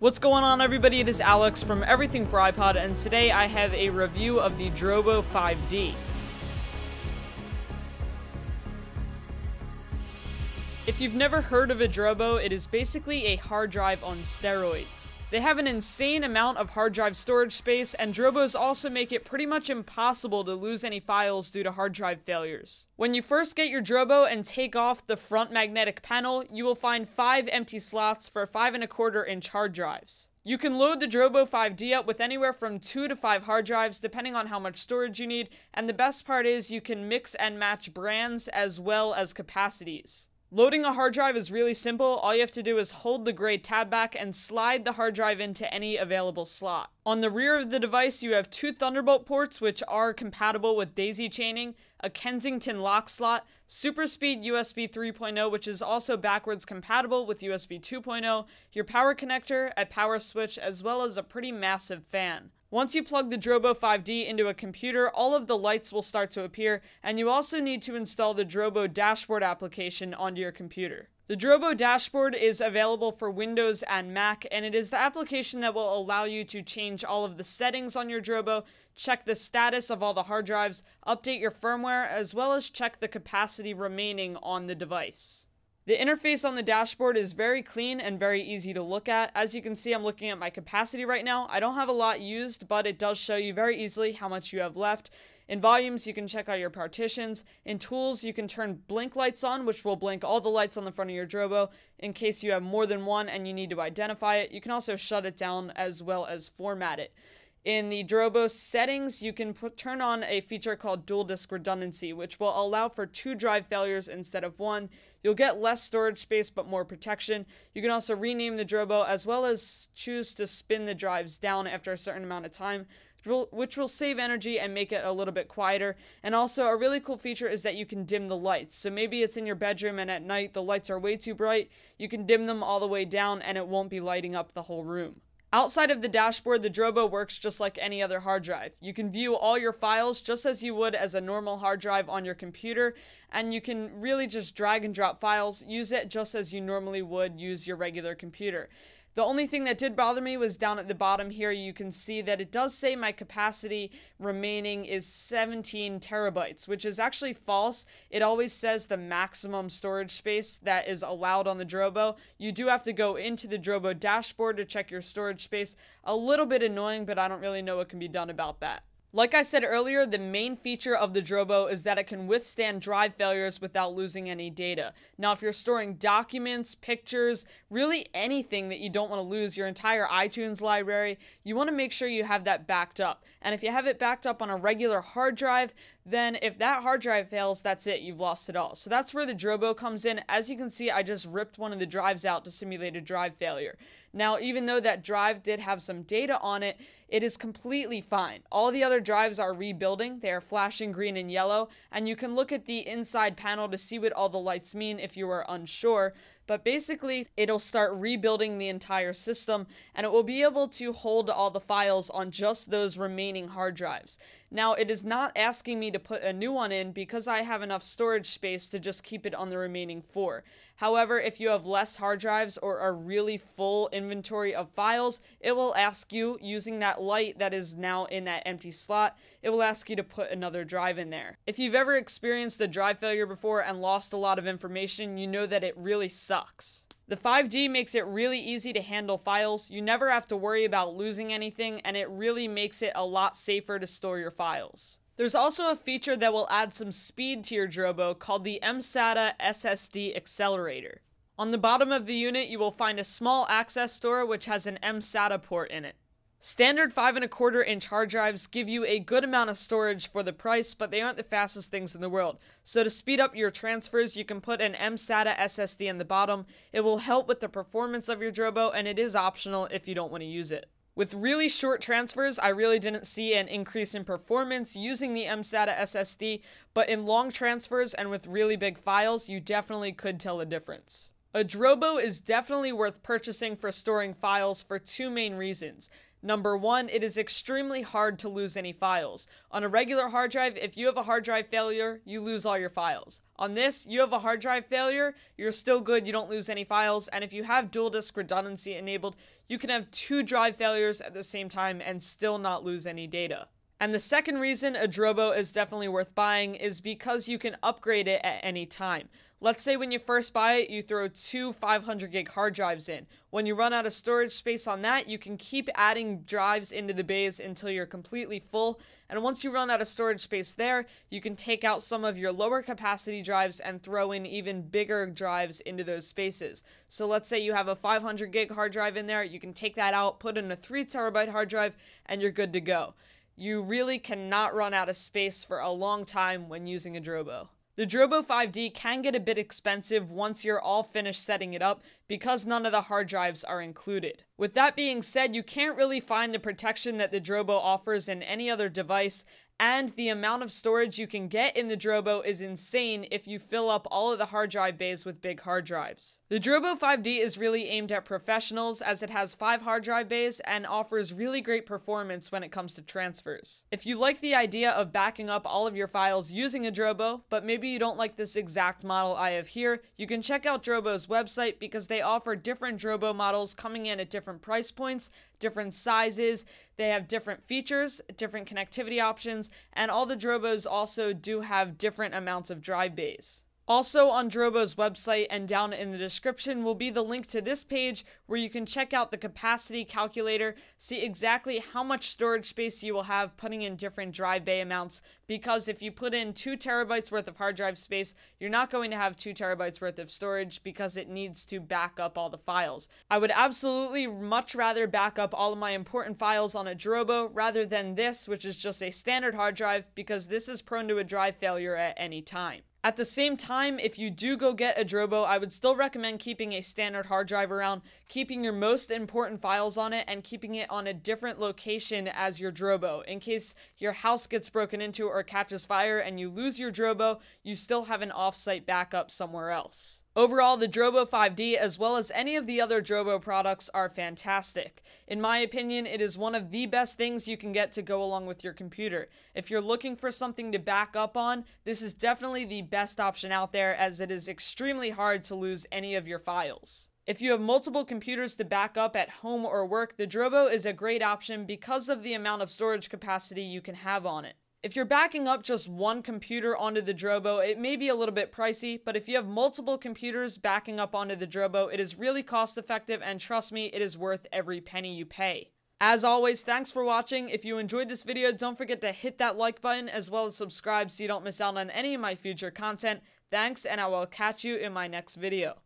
What's going on, everybody? It is Alex from Everything for iPod, and today I have a review of the Drobo 5D. If you've never heard of a Drobo, it is basically a hard drive on steroids. They have an insane amount of hard drive storage space, and Drobos also make it pretty much impossible to lose any files due to hard drive failures. When you first get your Drobo and take off the front magnetic panel, you will find 5 empty slots for 5.25-inch hard drives. You can load the Drobo 5D up with anywhere from 2 to 5 hard drives depending on how much storage you need, and the best part is you can mix and match brands as well as capacities. Loading a hard drive is really simple. All you have to do is hold the gray tab back and slide the hard drive into any available slot. On the rear of the device, you have 2 Thunderbolt ports, which are compatible with daisy chaining, a Kensington lock slot, SuperSpeed USB 3.0, which is also backwards compatible with USB 2.0, your power connector, a power switch, as well as a pretty massive fan. Once you plug the Drobo 5D into a computer, all of the lights will start to appear, and you also need to install the Drobo Dashboard application onto your computer. The Drobo Dashboard is available for Windows and Mac, and it is the application that will allow you to change all of the settings on your Drobo, check the status of all the hard drives, update your firmware, as well as check the capacity remaining on the device. The interface on the dashboard is very clean and very easy to look at. As you can see, I'm looking at my capacity right now. I don't have a lot used, but it does show you very easily how much you have left. In volumes, you can check out your partitions. In tools, you can turn blink lights on, which will blink all the lights on the front of your Drobo in case you have more than one and you need to identify it. You can also shut it down as well as format it. In the Drobo settings, you can turn on a feature called dual disk redundancy, which will allow for 2 drive failures instead of 1. You'll get less storage space but more protection. You can also rename the Drobo as well as choose to spin the drives down after a certain amount of time, which will save energy and make it a little bit quieter. And also, a really cool feature is that you can dim the lights. So maybe it's in your bedroom and at night the lights are way too bright. You can dim them all the way down and it won't be lighting up the whole room. Outside of the dashboard, the Drobo works just like any other hard drive. You can view all your files just as you would as a normal hard drive on your computer, and you can really just drag and drop files, use it just as you normally would use your regular computer. The only thing that did bother me was down at the bottom here, you can see that it does say my capacity remaining is 17 terabytes, which is actually false. It always says the maximum storage space that is allowed on the Drobo. You do have to go into the Drobo dashboard to check your storage space. A little bit annoying, but I don't really know what can be done about that. Like I said earlier, the main feature of the Drobo is that it can withstand drive failures without losing any data. Now, if you're storing documents, pictures, really anything that you don't want to lose, your entire iTunes library, you want to make sure you have that backed up. And if you have it backed up on a regular hard drive, then if that hard drive fails, that's it, you've lost it all. So that's where the Drobo comes in. As you can see, I just ripped one of the drives out to simulate a drive failure. Now, even though that drive did have some data on it, it is completely fine. All the other drives are rebuilding. They are flashing green and yellow, and you can look at the inside panel to see what all the lights mean if you are unsure. But basically, it'll start rebuilding the entire system, and it will be able to hold all the files on just those remaining hard drives. Now, it is not asking me to put a new one in because I have enough storage space to just keep it on the remaining 4. However, if you have less hard drives or a really full inventory of files, it will ask you, using that light that is now in that empty slot, it will ask you to put another drive in there. If you've ever experienced a drive failure before and lost a lot of information, you know that it really sucks. The 5D makes it really easy to handle files. You never have to worry about losing anything, and it really makes it a lot safer to store your files. There's also a feature that will add some speed to your Drobo called the mSATA SSD accelerator. On the bottom of the unit, you will find a small access door which has an mSATA port in it. Standard 5.25-inch hard drives give you a good amount of storage for the price, but they aren't the fastest things in the world. So to speed up your transfers, you can put an mSATA SSD in the bottom. It will help with the performance of your Drobo, and it is optional if you don't want to use it. With really short transfers, I really didn't see an increase in performance using the mSATA SSD, but in long transfers and with really big files, you definitely could tell the difference. A Drobo is definitely worth purchasing for storing files for 2 main reasons. Number one, it is extremely hard to lose any files. On a regular hard drive, if you have a hard drive failure, you lose all your files. On this, you have a hard drive failure, you're still good, you don't lose any files, and if you have dual disk redundancy enabled, you can have two drive failures at the same time and still not lose any data. And the second reason a Drobo is definitely worth buying is because you can upgrade it at any time. Let's say when you first buy it, you throw two 500 gig hard drives in. When you run out of storage space on that, you can keep adding drives into the bays until you're completely full. And once you run out of storage space there, you can take out some of your lower capacity drives and throw in even bigger drives into those spaces. So let's say you have a 500 gig hard drive in there, you can take that out, put in a 3 terabyte hard drive, and you're good to go. You really cannot run out of space for a long time when using a Drobo. The Drobo 5D can get a bit expensive once you're all finished setting it up because none of the hard drives are included. With that being said, you can't really find the protection that the Drobo offers in any other device, and the amount of storage you can get in the Drobo is insane if you fill up all of the hard drive bays with big hard drives. The Drobo 5D is really aimed at professionals as it has 5 hard drive bays and offers really great performance when it comes to transfers. If you like the idea of backing up all of your files using a Drobo, but maybe you don't like this exact model I have here, you can check out Drobo's website because they offer different Drobo models coming in at different price points, different sizes, they have different features, different connectivity options, and all the Drobos also do have different amounts of drive bays. Also on Drobo's website and down in the description will be the link to this page where you can check out the capacity calculator, see exactly how much storage space you will have putting in different drive bay amounts, because if you put in 2 terabytes worth of hard drive space, you're not going to have 2 terabytes worth of storage because it needs to back up all the files. I would absolutely much rather back up all of my important files on a Drobo rather than this, which is just a standard hard drive, because this is prone to a drive failure at any time. At the same time, if you do go get a Drobo, I would still recommend keeping a standard hard drive around, keeping your most important files on it, and keeping it on a different location as your Drobo. In case your house gets broken into or catches fire and you lose your Drobo, you still have an off-site backup somewhere else. Overall, the Drobo 5D, as well as any of the other Drobo products, are fantastic. In my opinion, it is one of the best things you can get to go along with your computer. If you're looking for something to back up on, this is definitely the best option out there, as it is extremely hard to lose any of your files. If you have multiple computers to back up at home or work, the Drobo is a great option because of the amount of storage capacity you can have on it. If you're backing up just one computer onto the Drobo, it may be a little bit pricey, but if you have multiple computers backing up onto the Drobo, it is really cost effective, and trust me, it is worth every penny you pay. As always, thanks for watching. If you enjoyed this video, don't forget to hit that like button as well as subscribe so you don't miss out on any of my future content. Thanks, and I will catch you in my next video.